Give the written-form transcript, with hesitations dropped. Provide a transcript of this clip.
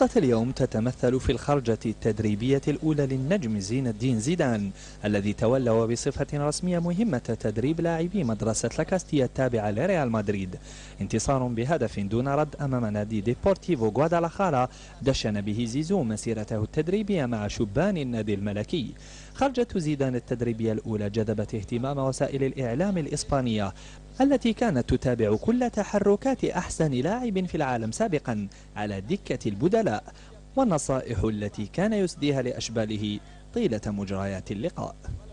خطة اليوم تتمثل في الخرجة التدريبية الأولى للنجم زين الدين زيدان الذي تولى وبصفة رسمية مهمة تدريب لاعبي مدرسة لاكاستيا التابعة لريال مدريد. انتصار بهدف دون رد أمام نادي ديبورتيفو غوادالاخارا دشن به زيزو مسيرته التدريبية مع شبان النادي الملكي. خرجة زيدان التدريبية الأولى جذبت اهتمام وسائل الإعلام الإسبانية التي كانت تتابع كل تحركات أحسن لاعب في العالم سابقا على دكة البدلاء والنصائح التي كان يسديها لأشباله طيلة مجريات اللقاء.